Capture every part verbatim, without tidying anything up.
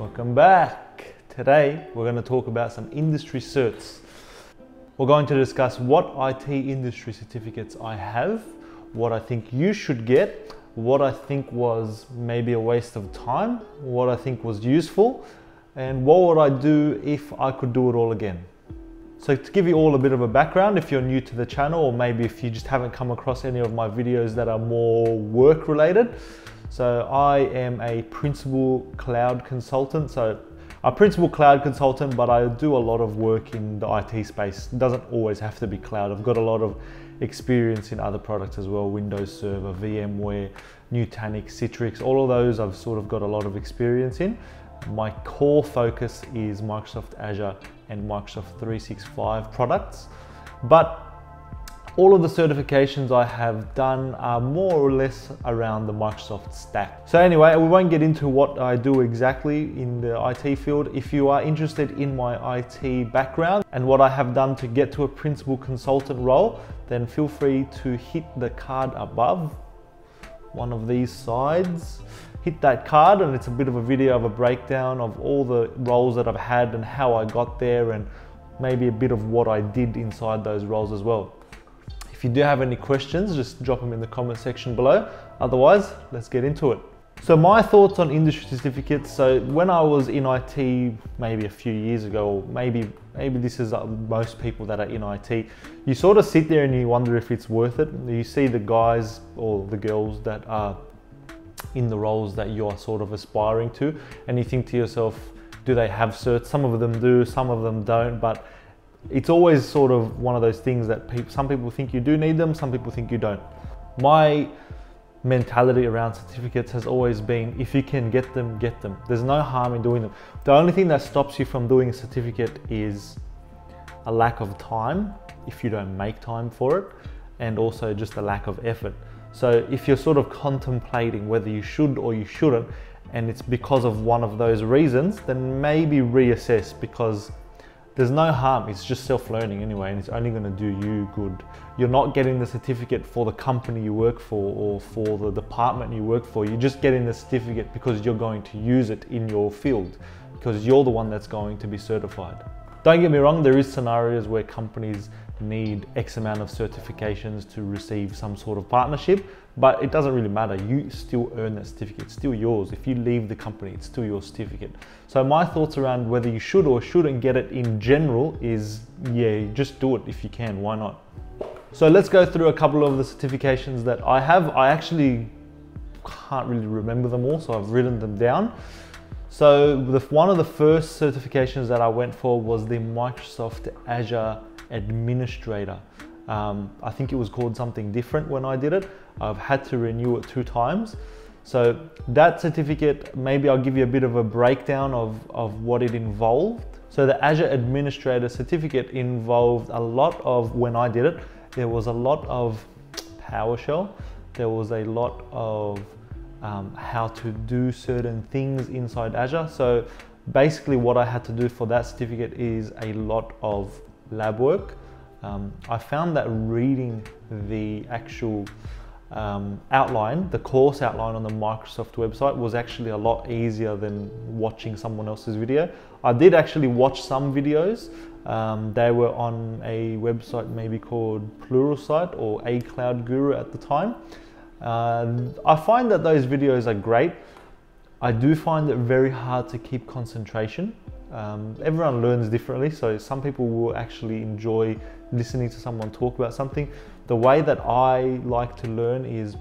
Welcome back. Today we're going to talk about some industry certs. We're going to discuss what I T industry certificates I have, what I think you should get, what I think was maybe a waste of time, what I think was useful, and what would I do if I could do it all again. So to give you all a bit of a background, if you're new to the channel, or maybe if you just haven't come across any of my videos that are more work related. So I am a principal cloud consultant. So a principal cloud consultant, but I do a lot of work in the I T space. It doesn't always have to be cloud. I've got a lot of experience in other products as well. Windows Server, VMware, Nutanix, Citrix, all of those I've sort of got a lot of experience in. My core focus is Microsoft Azure and Microsoft three sixty-five products, but all of the certifications I have done are more or less around the Microsoft stack. So anyway, we won't get into what I do exactly in the I T field. If you are interested in my I T background and what I have done to get to a principal consultant role, then feel free to hit the card above, one of these sides. Hit that card and it's a bit of a video of a breakdown of all the roles that I've had and how I got there, and maybe a bit of what I did inside those roles as well. If you do have any questions, just drop them in the comment section below. Otherwise, let's get into it. So my thoughts on industry certificates. So when I was in I T maybe a few years ago, or maybe, maybe this is most people that are in I T, you sort of sit there and you wonder if it's worth it. You see the guys or the girls that are in the roles that you are sort of aspiring to, and you think to yourself, do they have certs? Some of them do, some of them don't, but it's always sort of one of those things that pe some people think you do need them, some people think you don't. My mentality around certificates has always been, if you can get them, get them. There's no harm in doing them. The only thing that stops you from doing a certificate is a lack of time, if you don't make time for it, and also just a lack of effort. So if you're sort of contemplating whether you should or you shouldn't, and it's because of one of those reasons, then maybe reassess, because there's no harm. It's just self-learning anyway, and it's only going to do you good. You're not getting the certificate for the company you work for or for the department you work for. You're just getting the certificate because you're going to use it in your field, because you're the one that's going to be certified. Don't get me wrong, there is scenarios where companies need X amount of certifications to receive some sort of partnership, but it doesn't really matter. You still earn that certificate. It's still yours. If you leave the company, it's still your certificate. So my thoughts around whether you should or shouldn't get it in general is, yeah, just do it if you can. Why not? So let's go through a couple of the certifications that I have. I actually can't really remember them all, so I've written them down. So the, one of the first certifications that I went for was the Microsoft Azure Administrator. Um, I think it was called something different when I did it. I've had to renew it two times. So that certificate, maybe I'll give you a bit of a breakdown of, of what it involved. So the Azure Administrator certificate involved a lot of, when I did it, there was a lot of PowerShell. There was a lot of um, how to do certain things inside Azure. So basically what I had to do for that certificate is a lot of lab work. Um, I found that reading the actual um, outline, the course outline on the Microsoft website, was actually a lot easier than watching someone else's video. I did actually watch some videos. Um, they were on a website maybe called Pluralsight or A Cloud Guru at the time. Uh, I find that those videos are great. I do find it very hard to keep concentration. Um, everyone learns differently, so some people will actually enjoy listening to someone talk about something. The way that I like to learn is,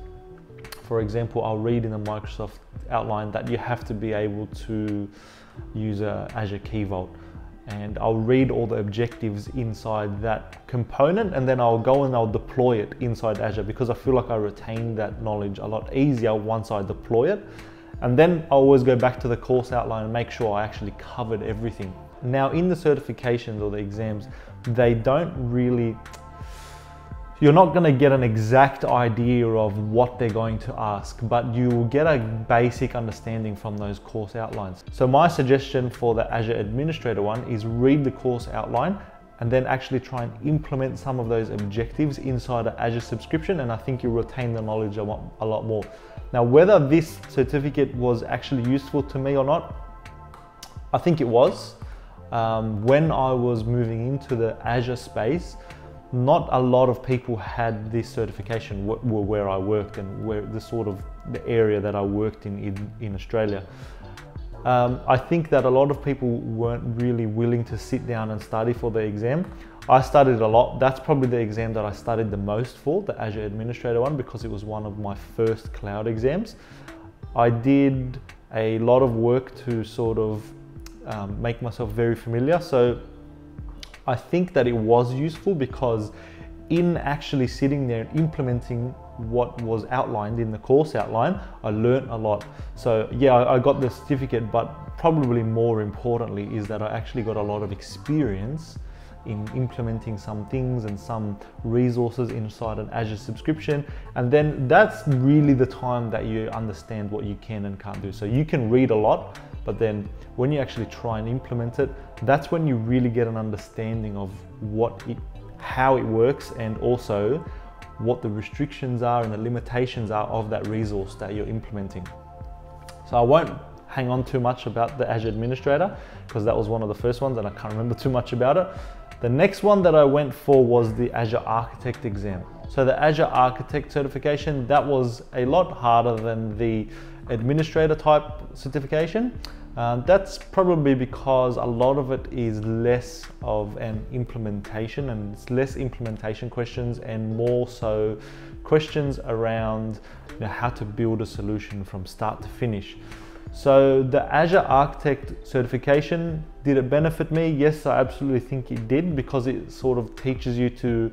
for example, I'll read in the Microsoft outline that you have to be able to use a Azure Key Vault, and I'll read all the objectives inside that component, and then I'll go and I'll deploy it inside Azure, because I feel like I retain that knowledge a lot easier once I deploy it. And then I always go back to the course outline and make sure I actually covered everything. Now in the certifications or the exams, they don't really, you're not going to get an exact idea of what they're going to ask, but you will get a basic understanding from those course outlines. So my suggestion for the Azure Administrator one is read the course outline and then actually try and implement some of those objectives inside an Azure subscription, and I think you'll retain the knowledge a lot, a lot more. Now, whether this certificate was actually useful to me or not, I think it was. Um, when I was moving into the Azure space, not a lot of people had this certification were where I worked and where the sort of the area that I worked in in, in Australia. Um, I think that a lot of people weren't really willing to sit down and study for the exam. I studied a lot. That's probably the exam that I studied the most for, the Azure Administrator one, because it was one of my first cloud exams. I did a lot of work to sort of um, make myself very familiar. So I think that it was useful, because in actually sitting there and implementing what was outlined in the course outline, I learned a lot. So yeah, I got the certificate, but probably more importantly is that I actually got a lot of experience in implementing some things and some resources inside an Azure subscription. And then that's really the time that you understand what you can and can't do. So you can read a lot, but then when you actually try and implement it, that's when you really get an understanding of what it, how it works, and also what the restrictions are and the limitations are of that resource that you're implementing. So I won't hang on too much about the Azure Administrator, because that was one of the first ones and I can't remember too much about it. The next one that I went for was the Azure Architect exam. So the Azure Architect certification, that was a lot harder than the administrator type certification. Uh, that's probably because a lot of it is less of an implementation, and it's less implementation questions and more so questions around, you know, how to build a solution from start to finish. So the Azure Architect certification, did it benefit me? Yes, I absolutely think it did, because it sort of teaches you to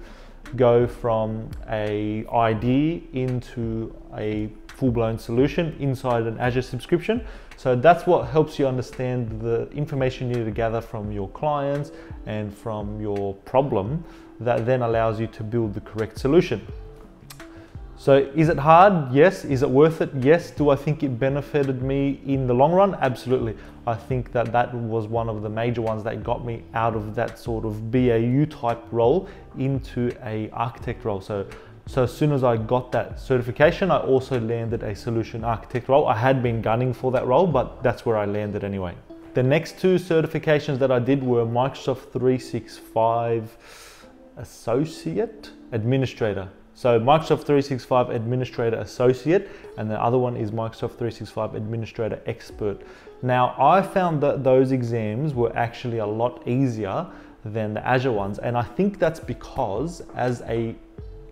go from a idea into a full-blown solution inside an Azure subscription. So that's what helps you understand the information you need to gather from your clients and from your problem, that then allows you to build the correct solution. So is it hard? Yes. Is it worth it? Yes. Do I think it benefited me in the long run? Absolutely. I think that that was one of the major ones that got me out of that sort of B A U type role into an architect role. So, so as soon as I got that certification, I also landed a solution architect role. I had been gunning for that role, but that's where I landed anyway. The next two certifications that I did were Microsoft three sixty-five Associate Administrator. So Microsoft three sixty-five Administrator Associate, and the other one is Microsoft three sixty-five Administrator Expert. Now, I found that those exams were actually a lot easier than the Azure ones. And I think that's because as a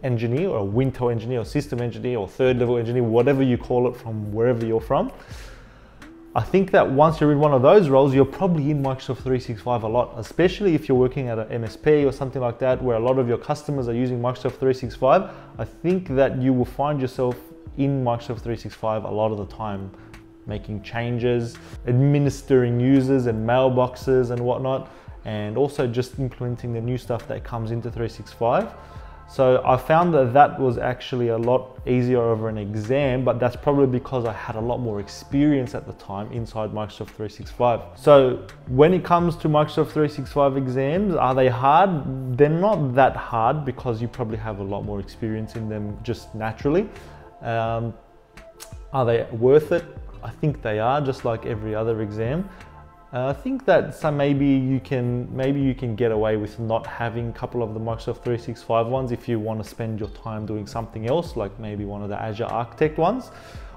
engineer or a Windows engineer or system engineer or third level engineer, whatever you call it from wherever you're from, I think that once you're in one of those roles, you're probably in Microsoft three sixty-five a lot, especially if you're working at an M S P or something like that, where a lot of your customers are using Microsoft three sixty-five. I think that you will find yourself in Microsoft three sixty-five a lot of the time, making changes, administering users and mailboxes and whatnot, and also just implementing the new stuff that comes into three sixty-five. So I found that that was actually a lot easier over an exam, but that's probably because I had a lot more experience at the time inside Microsoft three sixty-five. So when it comes to Microsoft three sixty-five exams, are they hard? They're not that hard, because you probably have a lot more experience in them just naturally. Um, are they worth it? I think they are, just like every other exam. Uh, I think that so maybe you can maybe you can get away with not having a couple of the Microsoft three sixty-five ones if you want to spend your time doing something else, like maybe one of the Azure Architect ones,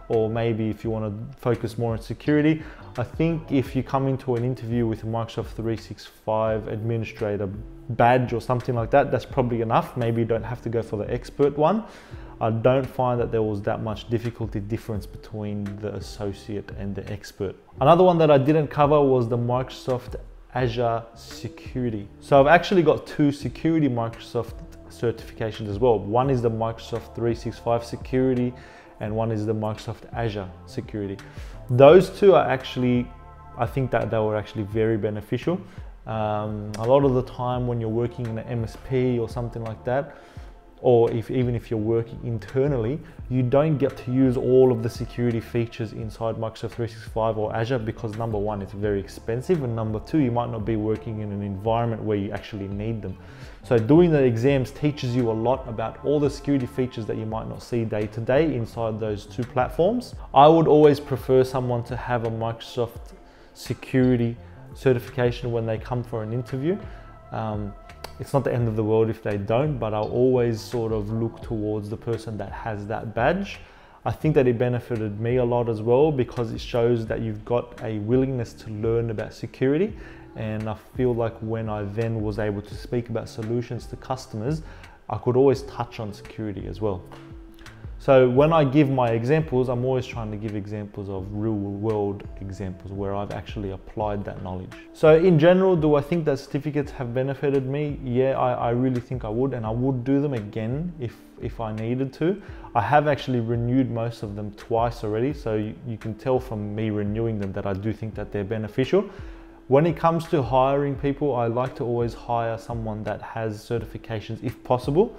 or maybe if you want to focus more on security. I think if you come into an interview with a Microsoft three sixty-five Administrator badge or something like that, that's probably enough. Maybe you don't have to go for the expert one. I don't find that there was that much difficulty difference between the associate and the expert. Another one that I didn't cover was the Microsoft Azure security. So I've actually got two security Microsoft certifications as well. One is the Microsoft three sixty-five security, and one is the Microsoft Azure security. Those two are actually, I think that they were actually very beneficial. Um, a lot of the time when you're working in an M S P or something like that, or if even if you're working internally, you don't get to use all of the security features inside Microsoft three sixty-five or Azure, because number one, it's very expensive, and number two, you might not be working in an environment where you actually need them. So doing the exams teaches you a lot about all the security features that you might not see day to day inside those two platforms. I would always prefer someone to have a Microsoft security certification when they come for an interview. Um, it's not the end of the world if they don't, but I always sort of look towards the person that has that badge. I think that it benefited me a lot as well, because it shows that you've got a willingness to learn about security. And I feel like when I then was able to speak about solutions to customers, I could always touch on security as well. So when I give my examples, I'm always trying to give examples of real world examples where I've actually applied that knowledge. So in general, do I think that certificates have benefited me? Yeah, I, I really think I would, and I would do them again if, if I needed to. I have actually renewed most of them twice already. So you, you can tell from me renewing them that I do think that they're beneficial. When it comes to hiring people, I like to always hire someone that has certifications if possible.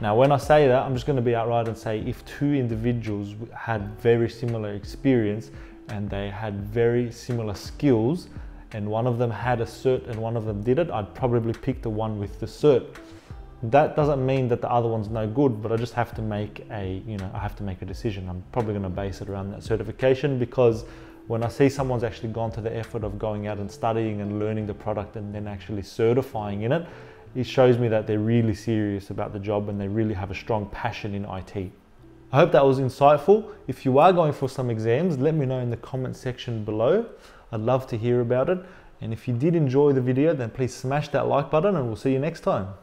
Now, when I say that, I'm just going to be outright and say if two individuals had very similar experience and they had very similar skills and one of them had a cert and one of them did it, I'd probably pick the one with the cert. That doesn't mean that the other one's no good, but I just have to make a, you know, I have to make a decision. I'm probably going to base it around that certification, because when I see someone's actually gone to the effort of going out and studying and learning the product and then actually certifying in it, it shows me that they're really serious about the job and they really have a strong passion in I T. I hope that was insightful. If you are going for some exams, let me know in the comment section below. I'd love to hear about it. And if you did enjoy the video, then please smash that like button and we'll see you next time.